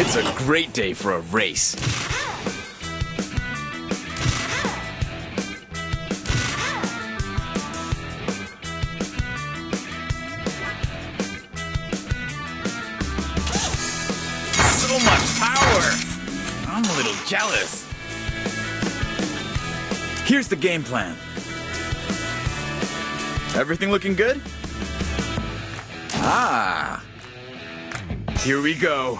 It's a great day for a race. So much power! I'm a little jealous. Here's the game plan. Everything looking good? Ah! Here we go.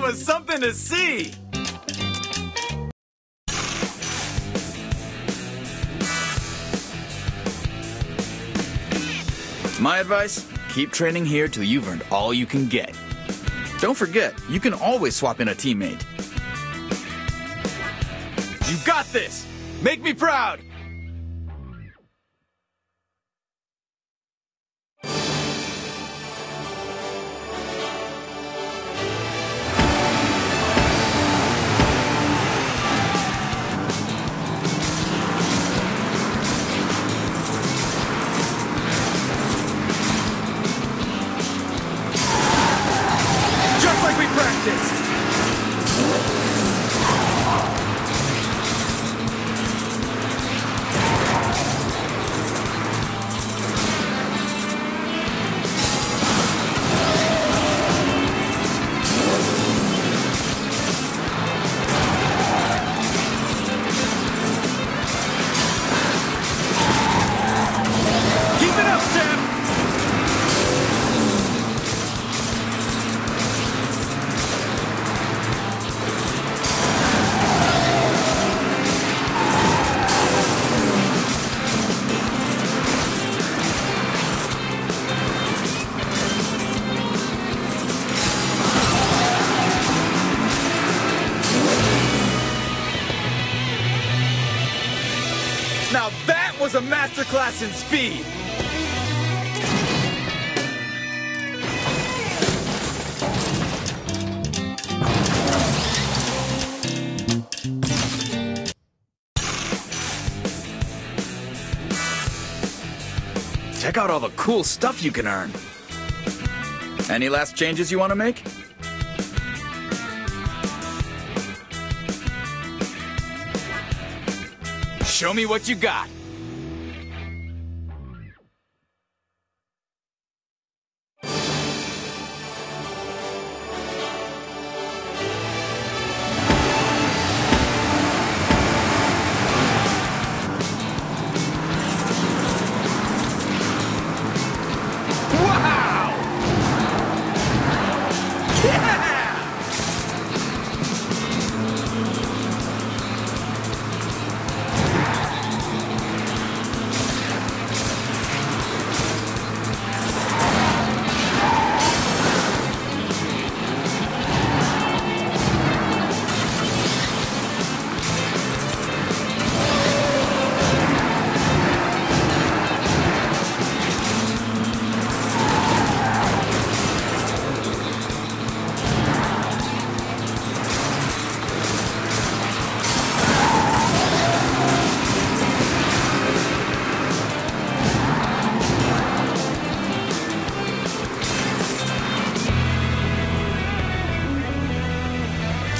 Was something to see. My advice, keep training here till you've earned all you can get. Don't forget, you can always swap in a teammate. You got this! Make me proud! Now that was a masterclass in speed! Check out all the cool stuff you can earn! Any last changes you want to make? Show me what you got.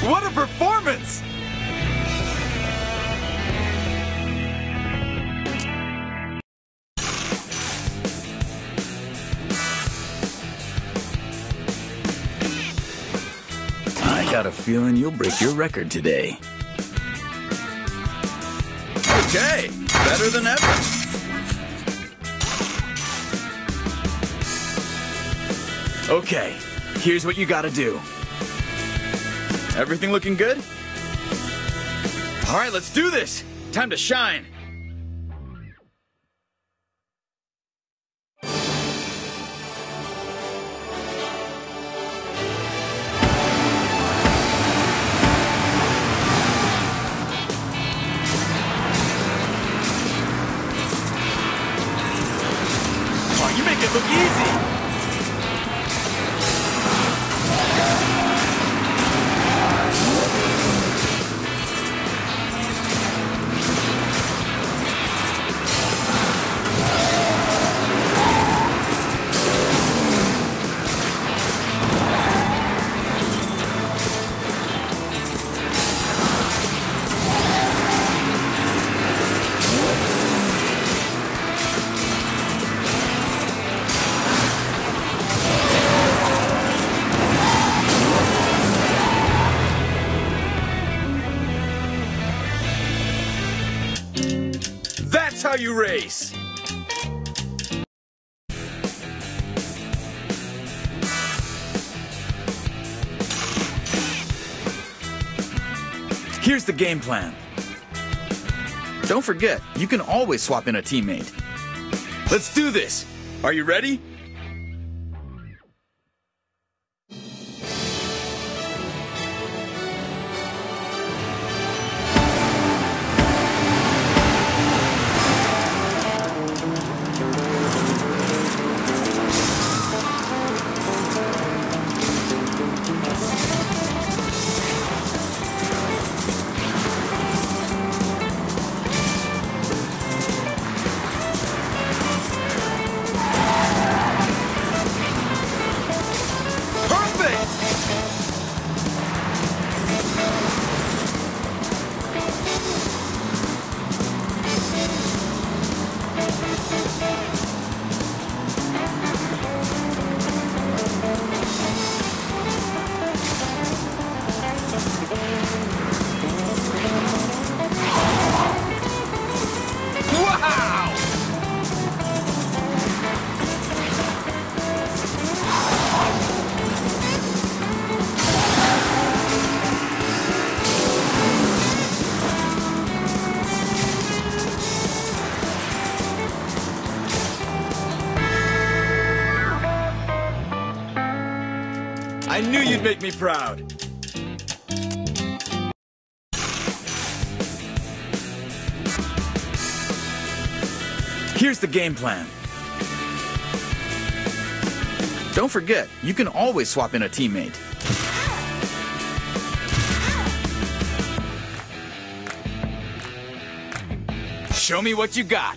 What a performance! I got a feeling you'll break your record today. Okay, better than ever. Okay, here's what you gotta do. Everything looking good? All right, let's do this. Time to shine. Oh, you make it look easy. That's how you race. Here's the game plan. Don't forget, you can always swap in a teammate. Let's do this. Are you ready? I knew you'd make me proud. Here's the game plan. Don't forget, you can always swap in a teammate. Show me what you got.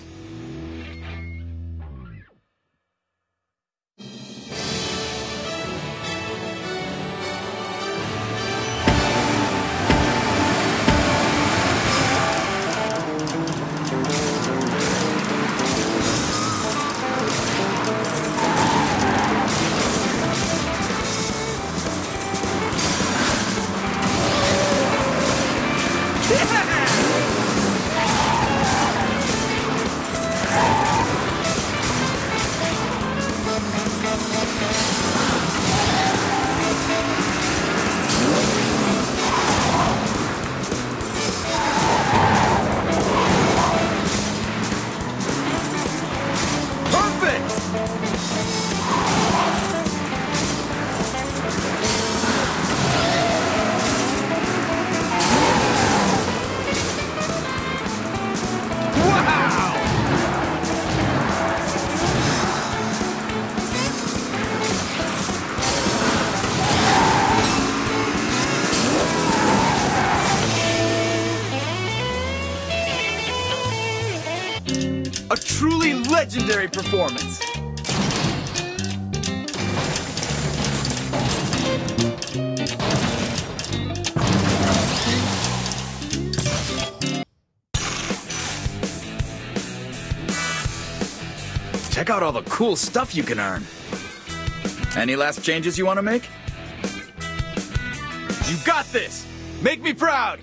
A truly legendary performance. out all the cool stuff you can earn. Any last changes you want to make? You got this! Make me proud!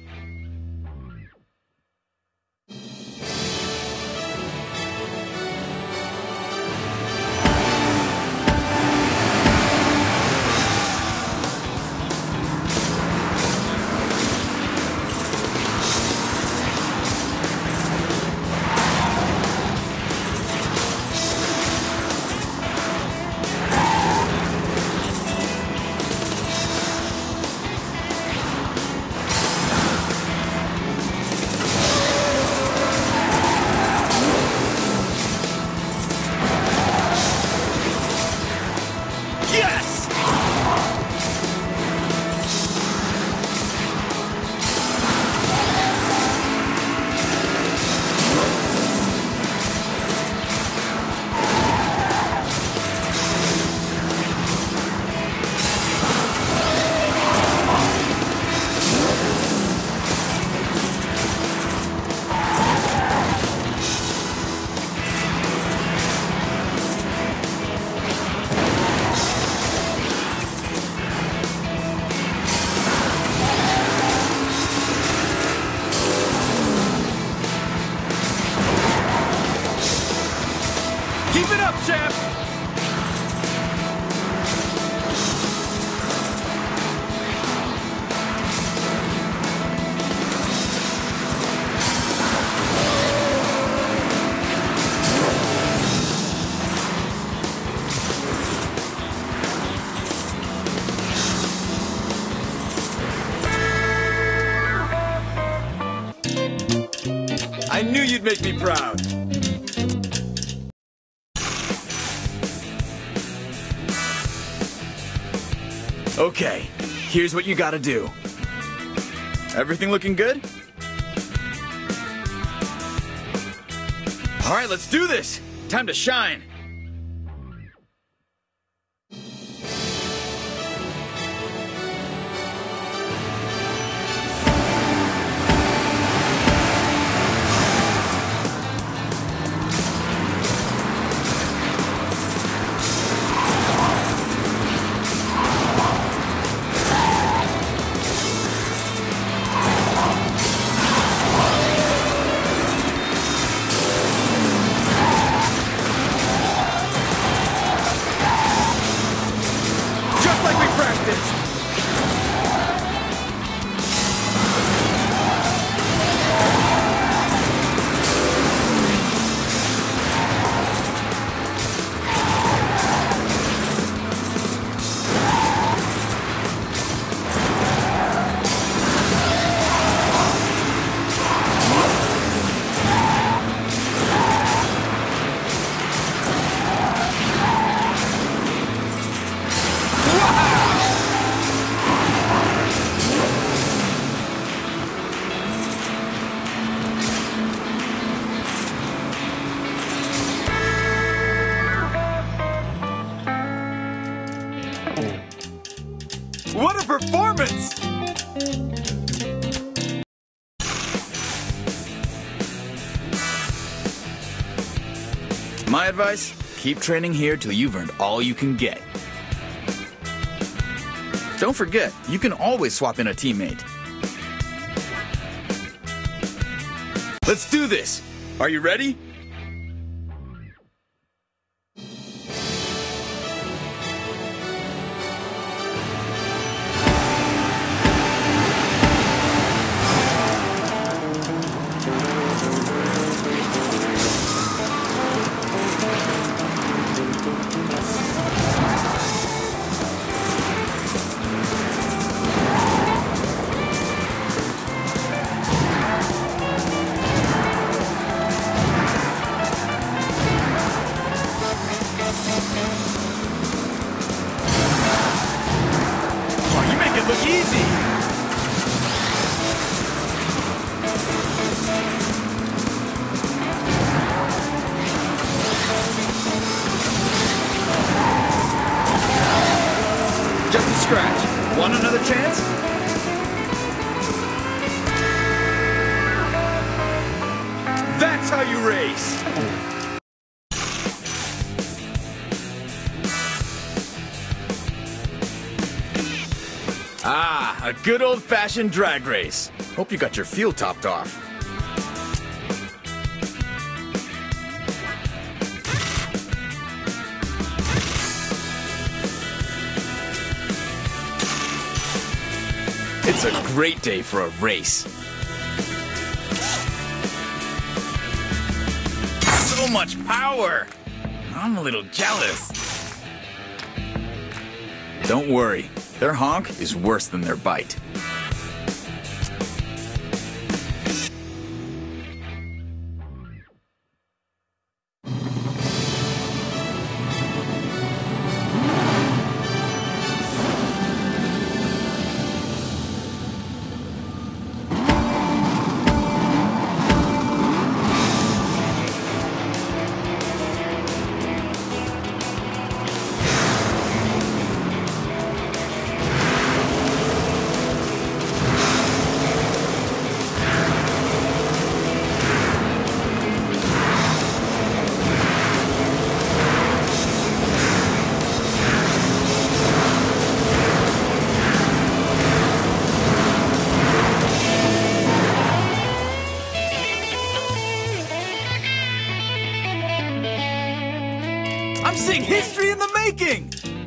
Keep it up, champ! I knew you'd make me proud! Okay, here's what you gotta do. Everything looking good? All right, let's do this! Time to shine! What a performance! My advice, keep training here till you've earned all you can get. Don't forget, you can always swap in a teammate. Let's do this! Are you ready? Look easy! Just a scratch. Want another chance? That's how you race! Ah, a good old-fashioned drag race. Hope you got your fuel topped off. It's a great day for a race. So much power! I'm a little jealous. Don't worry, their honk is worse than their bite. I'm seeing history in the making!